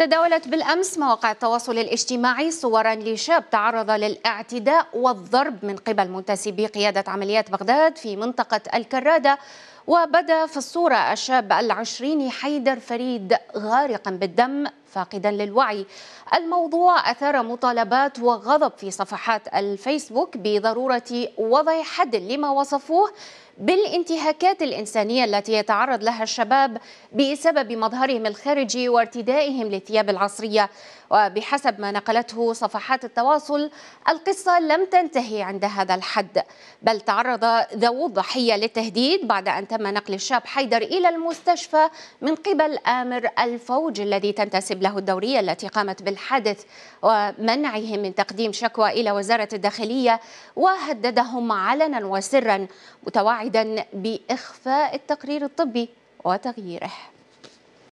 تداولت بالأمس مواقع التواصل الاجتماعي صورا لشاب تعرض للاعتداء والضرب من قبل منتسبي قيادة عمليات بغداد في منطقة الكرادة، وبدا في الصورة الشاب العشريني حيدر فريد غارقا بالدم فاقدا للوعي. الموضوع أثار مطالبات وغضب في صفحات الفيسبوك بضرورة وضع حد لما وصفوه بالانتهاكات الإنسانية التي يتعرض لها الشباب بسبب مظهرهم الخارجي وارتدائهم للثياب العصرية. وبحسب ما نقلته صفحات التواصل، القصة لم تنتهي عند هذا الحد، بل تعرض ذوو الضحية للتهديد بعد أن تم نقل الشاب حيدر إلى المستشفى من قبل آمر الفوج الذي تنتسب له الدورية التي قامت بالحادث، ومنعهم من تقديم شكوى إلى وزارة الداخلية، وهددهم علنا وسرا متوعدا بإخفاء التقرير الطبي وتغييره.